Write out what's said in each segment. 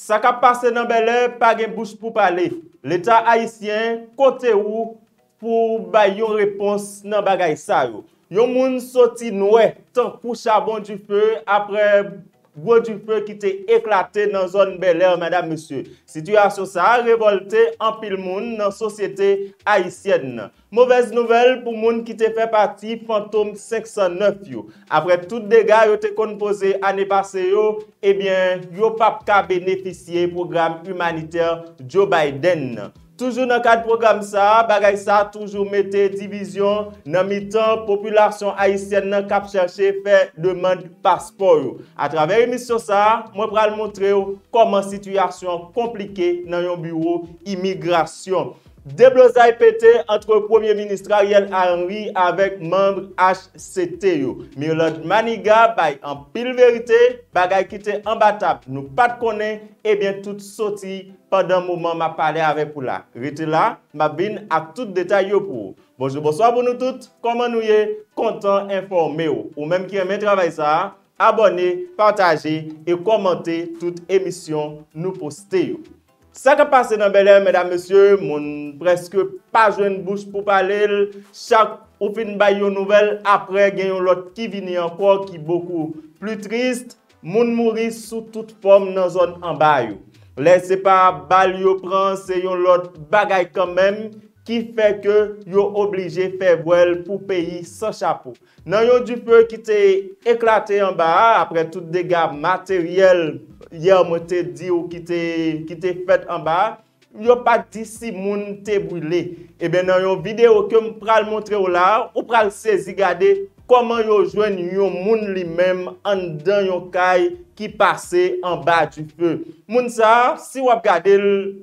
Ça qui passe dans Bel Air, pas de bouche pour parler. L'État haïtien, côté où, pour bailler une réponse dans bagay ça yo. Yon moun sorti noué, tant pour charbon du feu, après bois du feu qui t'est éclaté dans la zone Bel Air, madame, monsieur. Situation ça a révolté en pile moun dans la société haïtienne. Mauvaise nouvelle pour moun qui t'est fait partie Phantom 509 yo. Après tout dégâts yo t'est composé année passée yo, eh bien, yo pap ka bénéficier programme humanitaire Joe Biden. Toujours dans le cadre du programme ça, bagay ça toujours mettez division dans mi-temps population haïtienne nan k'ap chercher faire demande passeport. À travers émission ça, moi pral montrer comment situation compliquée dans yon bureau immigration. Débloussaille pété entre Premier ministre Ariel Henry avec membre HCTO. Mirlande Manigat bay en pile vérité, bagay qui était imbattable, nous pas de connaître et bien tout sorti. Pendant le moment, je parle avec vous là. Restez là, je viens à tout détail pour. Bonjour, bonsoir pour nous toutes. Comment nous sommes contents, informés. Ou même qui aime travail ça, abonnez, partagez et commentez toute émission nous postez. Ça qui passe dans Bel Air, mesdames, messieurs, mon presque pas jeune bouche pour parler. Chaque ou fin bail une nouvelle, après il y a l'autre qui vient encore qui est beaucoup plus triste. Moun mourir sous toute forme dans la zone en bas. Laissez pas bal yo pran, c'est yon lot bagay quand même qui fait que yo obligé faire voile pour payer sans chapeau. Nan yon du feu qui t'est éclaté en bas après tout dégâts matériels hier moi te dit ou qui t'est fait en bas, yo pas dit si moun t'est brûlé. Et ben nan yon vidéo que m pral montrer là, ou pral saisi garder comment yo joine yon moun li même en dan yon kay qui passait en bas du feu. Moun sa, si vous regardez,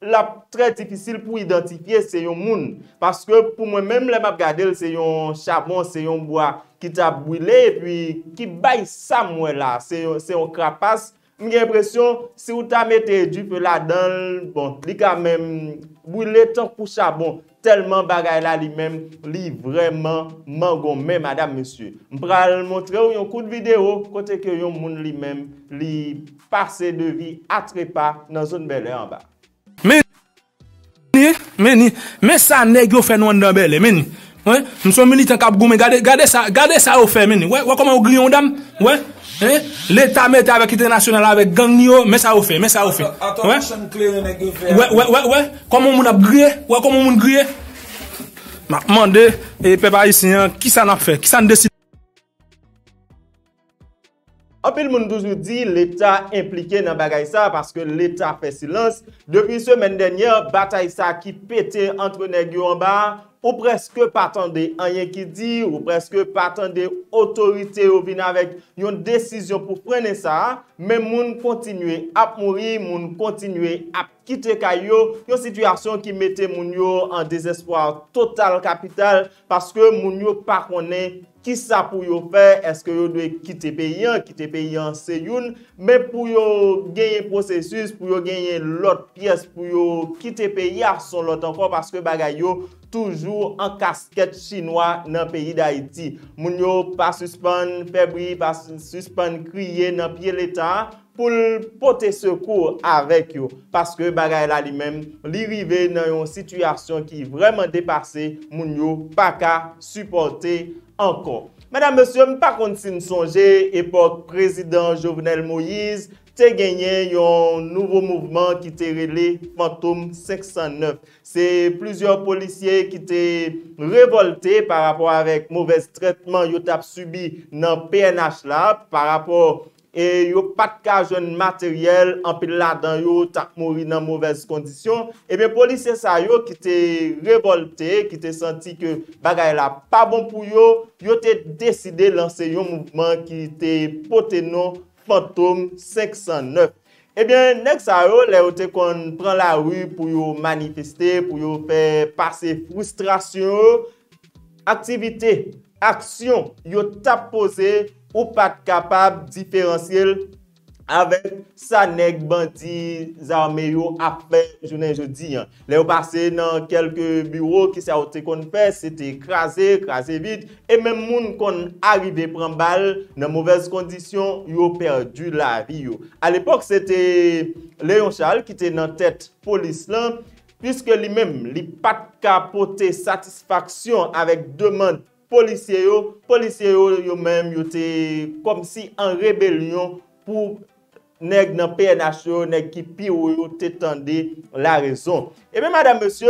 la très difficile pour identifier c'est yon moun. Parce que pour moi-même, les regardez, c'est yon charbon, c'est yon bois qui t'a brûlé et puis qui baille ça moi là, c'est yon crapace. J'ai l'impression, si vous t'a mettez du feu là-dedans, bon, li quand même brûlé tant pour charbon. Tellement bagay la li même li vraiment mangomé madame monsieur. M'pral montrer ou yon coup de vidéo côté que yon moun li même li passé de vie à trépas dans zone Bel Air en bas. Mais ça nèg yo fait nou dans Bel Air meni. Ouais, nous sommes militants cap goumé gardez ça au fait meni. Ouais, comment on grion dame? Ouais. L'État met avec international avec gang yo, mais ça au fait. Ouais. Ouais. Comment on a grillé? Ouais, comment on grillé? M'a demandé et peuple haïtien qui ça n'a fait? Qui ça décide? En pile moun toujours dit l'État impliqué dans bagay ça parce que l'État fait silence. Depuis semaine dernière, bataille ça qui pété entre nèg yo en bas. Ou presque pas attendre rien qui dit, ou presque pas attendre autorité ou venir avec une décision pour prendre ça, mais moun continuer à mourir, moun continuer à quitter kayo, une situation qui mettait moun yo en désespoir total capital parce que moun yo pas connaît qui ça pour yo faire, est-ce que yo doit quitter paysan c'est une, mais pour yo gagner processus, pour yo gagner l'autre pièce pour yo quitter paysan son l'autre encore parce que bagay yo toujours en casquette chinois dans le pays d'Haïti. Moun yo pas suspendre febri, pas suspendre crier dans pied l'État pour porter secours avec eux. Parce que bagay la lui-même, li rive dans une situation qui vraiment dépassée, moun yo pas ka supporter encore. Madame, monsieur, je ne pas continuer de songer époque président Jovenel Moïse. T'es gagné un nouveau mouvement qui t'est relé Phantom 509. C'est plusieurs policiers qui t'est révolté par rapport avec mauvais traitement yo t'a subi dans PNH là par rapport et yo pas de cas jeune matériel en pile là dans yo t'a mourir dans mauvaise condition et bien policiers ça yo qui t'est révolté qui t'est senti que bagay là pas bon pour yo yo t'est décidé lancer un mouvement qui t'est porté non Phantom 509. Eh bien, next à eux, les autres qu'on prend la rue pour manifester, pour faire passer frustration, activité, action, yo tap posé ou pas capable différencier avec sa nèg bandit armé yo a fait journée jeudi hein les passé dans quelques bureaux qui ça été qu'on fait c'était écrasé vite et même moun qu'on arrivé prendre balle dans mauvaise condition yo perdu la vie yo. À l'époque c'était Léon Charles qui était dans tête police là puisque lui-même il pas capoter satisfaction avec demande policiers yo même yo était comme si en rébellion pour nèg dans PNH nèg qui pire t'étendait la raison. Et bien madame monsieur,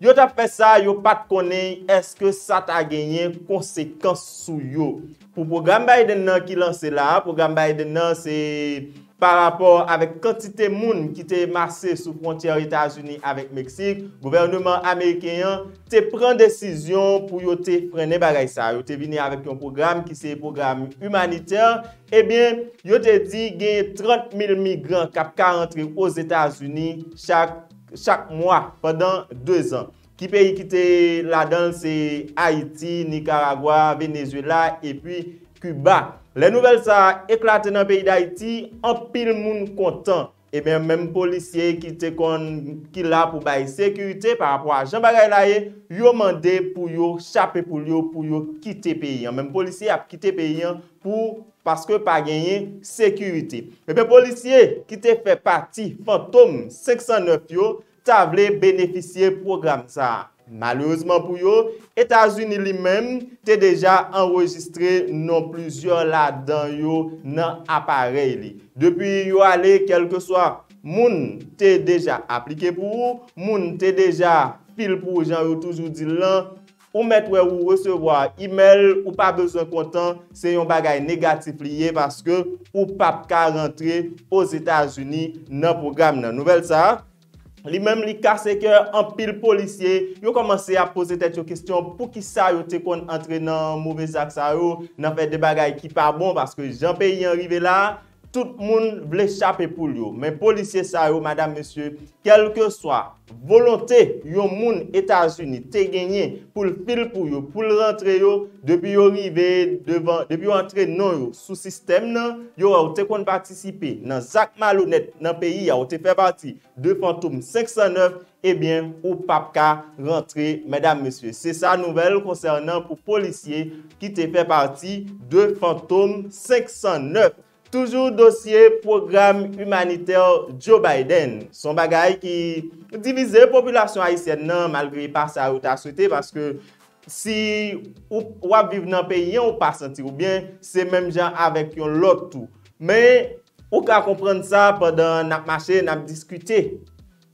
yo t'a fait ça, yo pas connait est-ce que ça t'a gagné conséquence sur yo. Pour programme Biden nan qui lancé là, programme Biden nan c'est par rapport avec quantité moun qui t'est massé sous frontière États-Unis avec Mexique, gouvernement américain t'est prend décision pour yo te freiner bagay ça. Yo t'est venu avec un programme qui c'est programme humanitaire. Eh bien, yo te dit gagne 30 000 migrants qui ka rentrer aux États-Unis chaque mois pendant 2 ans. Qui pays qui t'est là-dedans c'est Haïti, Nicaragua, Venezuela et puis Cuba. Les nouvelles ça éclaté dans le pays d'Haïti, en pile monde content. Et bien même policiers qui étaient là pour bailler sécurité par rapport à Jean Bagay Laye, yo mandé pour yo chaper pour yo quitter pays. Même policiers a quitté pays pour parce que pas gagner sécurité. Et bien policiers qui étaient fait partie Phantom 509 yo, t'a voulu bénéficier programme ça. Malheureusement pour eux, États-Unis lui-même t'es déjà enregistré non plusieurs là-dedans yo dans appareil. Depuis yo allé quelque soit moun t'es déjà appliqué pour moun t'es déjà pile pour gens yo toujours dit là ou mettre ou recevoir email ou pas besoin content, c'est un bagage négatif lié parce que ou pas ka rentrer aux États-Unis dans programme nan nouvelle ça. Lui-même, il casse cœur en pile policier. Yo commencé à poser tête question pour qui ça yo te kon entre dans mauvais acte ça yo, nan fait des bagages qui pas bon parce que Jean pays arrivé là, tout le monde veut échapper pour yo. Mais policier ça yo, madame monsieur, quelle que soit volonté yo moun États-Unis te gagné pour le fil pour yo, pour le rentrer yo, depuis yo arrivé devant, depuis yo entrer non yo sous système nan, yo a te kon participer dans zak malhonnête dans pays a te fait partie de Phantom 509 et bien ou pas ka rentrer mesdames messieurs. C'est ça nouvelle concernant pour policiers qui te fait partie de Phantom 509. Toujours dossier programme humanitaire Joe Biden. Son bagay qui divise la population haïtienne non, malgré pas ça ou ta souhaité parce que si ou a vivre dans le pays, ou pas sentir ou bien, c'est même gens avec yon lot tout. Mais ou ka comprendre ça pendant n'a marché, n'a discuté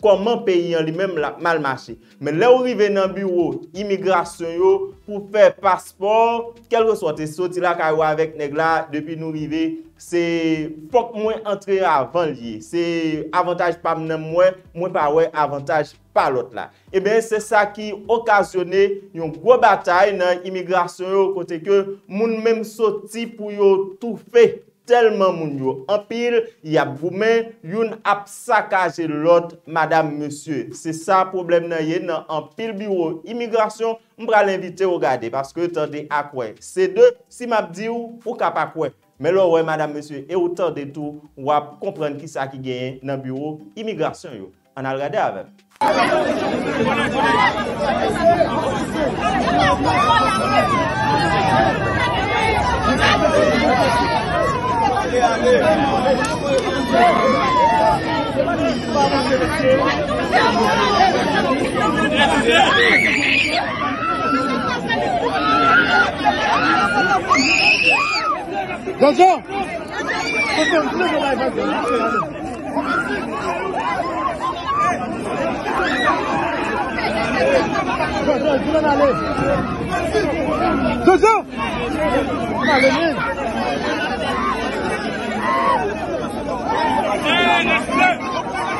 comment pays lui-même l'a mal marché. Mais là où arrive dans bureau immigration yo pour faire passeport, quel que soit tes sorti là avec nèg là depuis nous arriver, c'est faut que moi entrer avant lié. C'est avantage pas moi pas ouais avantage pas l'autre là. Et bien c'est ça qui occasionné une grosse bataille dans immigration côté que moun même sorti pour yo tout fait. Tellement moun yo en pile, y a goumen, youn ap sakaje l'autre, madame, monsieur. C'est ça problème nan yé nan en pile bureau immigration, m'bra l'inviter ou regarder parce que tande à quoi. C'est deux, si m'a dit ou ka pa quoi. Mais là ouais madame, monsieur, et ou tande tout, ou ap comprendre qui ça qui gagne nan bureau immigration yo. On a regardé avec. Don't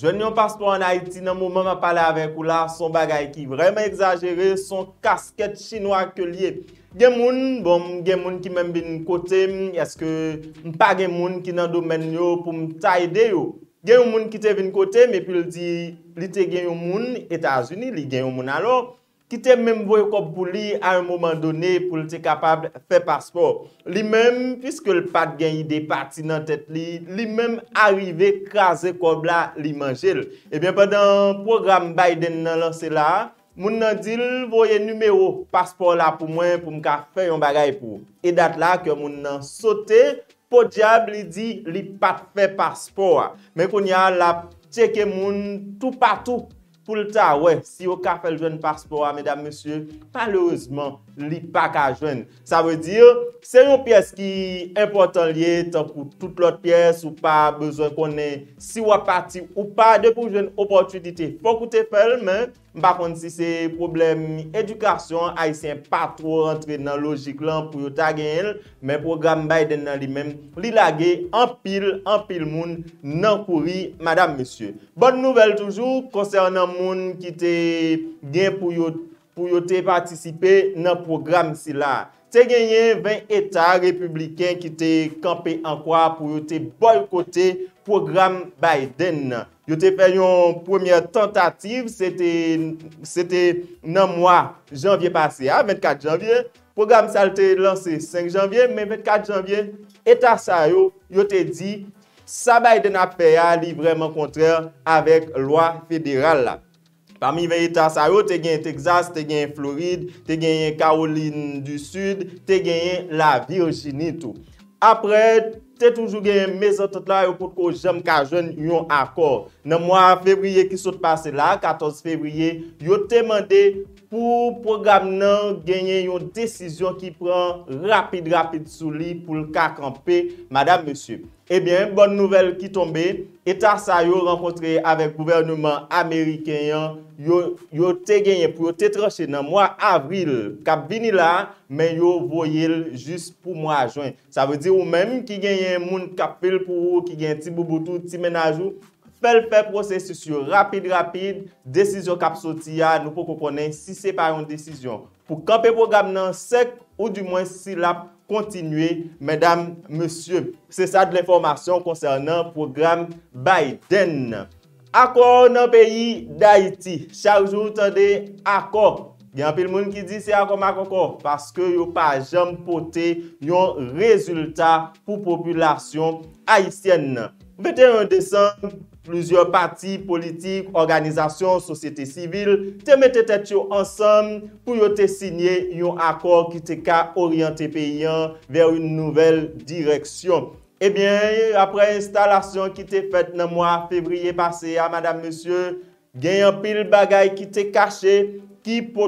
Je n'ai pas passeport en Haïti, dans le moment où je parle avec vous là, son bagay qui est vraiment exagéré, son casquette chinois que lié. Il y a des gens qui même bien côté, est-ce que pas des gens qui dans le domaine pour me tailler yo. Il y a des gens qui te viennent côté mais puis il dit il te gagne aux États-Unis, il gagne aux alors qui te même voyé comme pour lui à un moment donné pour être capable faire passeport. Lui-même puisque le pas de gagne des parties dans tête lui-même arrivé craser comme là, lui manger. Et bien pendant programme Biden nan lancé là, moun nan dit voyé numéro passeport là pour moi pour me faire un bagage pour. Et date là que moun nan sauté pour diable, il dit, il pas fait passeport. Mais qu'on y a la checker moun tout partout pour le ta ouais, si au ka fait le jeune passeport, mesdames, messieurs, malheureusement, il pas ka jeune. Ça veut dire, c'est une pièce qui est importante liée pour toute l'autre pièce ou pas besoin qu'on ait si ou parti ou pas de pour jeune opportunité. Faut que tu fasses mais par contre, si c'est problème éducation, haïtien pas trop rentrer dans la logique là pour yon ta gagner, mais programme Biden nan lui-même, li lage en pile moun nan kouri, madame, monsieur. Bonne nouvelle toujours concernant moun qui te gen pour yon te participer nan programme si là. Te gagné 20 États républicains qui te campé en quoi pour yon te boycotter programme Biden. Yo te fait une première tentative, c'était dans le mois janvier passé, 24 janvier. Le programme ça a été lancé 5 janvier, mais 24 janvier, État ça yo te dit ça Biden a fait vraiment contraire avec loi fédérale. Parmi les États ça yo, te gagné Texas, te gagné Floride, te gagné Caroline du Sud, te gagné la Virginie tout. Après t'es toujours gagné mes autres là pour que j'aime qu'à jeune yon accord dans le mois février qui s'est passé là 14 février yo te demandé pour programme nan gagner une décision qui prend rapide sous lui pour le cas camper madame monsieur. Eh bien bonne nouvelle qui tombée État ça yo rencontré avec gouvernement américain yo te gagné pour te trancher dans mois avril cap vini là mais yo voyel juste pour mois juin. Ça veut dire ou même qui gagne moun cap pour qui gagne petit boubou tout petit ménage faire processus rapide décision cap sorti nous pour connaître si c'est pas une décision pour camper programme nan sec ou du moins si la continuer mesdames messieurs c'est ça de l'information concernant programme Biden. Accord dans le pays d'Haïti chaque jour tendez accord. Il y a un peu de monde qui dit c'est accord parce que yo pas jamais porté un résultat pour population haïtienne. 21 décembre, plusieurs partis politiques, organisations, sociétés civiles te mettent tête ensemble pour te signer un accord qui te orienté pays vers une nouvelle direction. Eh bien, après installation qui te faite dans le mois février passé à madame monsieur, gagne un pile bagay qui te caché qui peut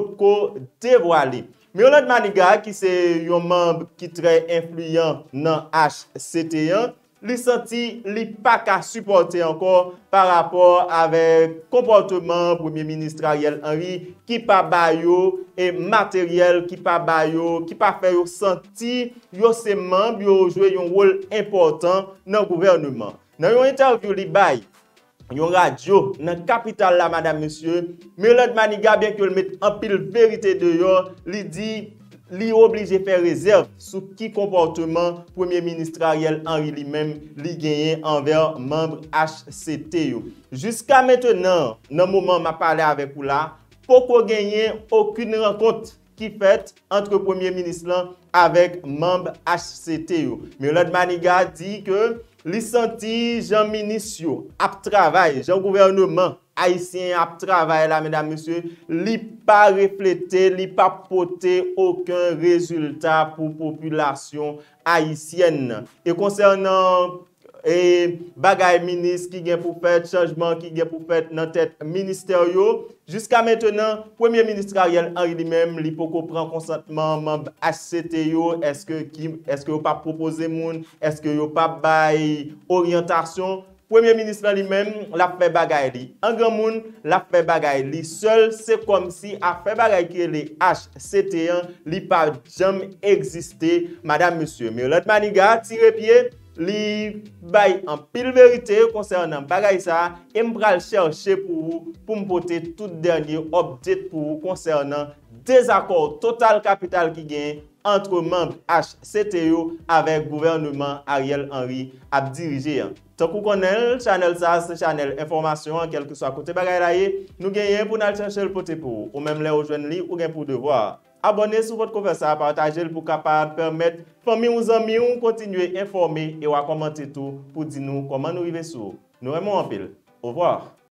dévoiler. Mirlande Manigat qui c'est un membre qui très influent dans HCT1 li senti li pa ka supporter encore par rapport avec comportement premier ministre Ariel Henry qui pa bayo et matériel qui pa bayo qui pa fait yo senti yo ses membres yo jouer un rôle important dans gouvernement. Dans une interview li bay yon radio dans capitale la madame monsieur Mirlande Manigat bien que le met en pile vérité dehors li dit li obligé faire réserve sur qui comportement premier ministre Ariel Henry lui-même li gagné envers membre HCTO. Jusqu'à maintenant, dans le moment où je parle avec vous là, pourquoi gagner aucune rencontre qui fait entre premier ministre avec membre HCTO. Mirlande Manigat dit que li senti Jean ministre a travail, Jean gouvernement haïtien à travail là mesdames messieurs, li pas reflété, li pas porté aucun résultat pour population haïtienne. Et concernant bagay ministre qui gen pour faire changement qui gen pour faire dans tête ministérieux, jusqu'à maintenant premier ministre Ariel Henry lui-même li poko prend consentement membre HCTO. Est-ce que pas proposer moun, est-ce que yo pas bay orientation? Premier ministre lui-même l'a fait bagay li. En grand monde l'a fait bagay li. Seul c'est comme si a fait bagay qui les HCT1 li pas jamais existé madame monsieur. Mirlande Manigat tire pied li bay en pile vérité concernant bagay ça et m'pral chercher pour m'porter tout dernier update pour concernant désaccord total capital qui gagne entre membres HCTO avec gouvernement Ariel Henry à diriger. Tant qu'on connaît channel ça c'est channel information quel que soit côté bagay là nous gagnons pour nous chercher le poté pour ou même les rejoindre li ou gain pour devoir. Abonnez-vous sur votre conversation, partagez-le pour capable permettre famille ou amis ou continuer à informer et à commenter tout pour dire nous comment nous vivons. Nous aimons en pile. Au revoir.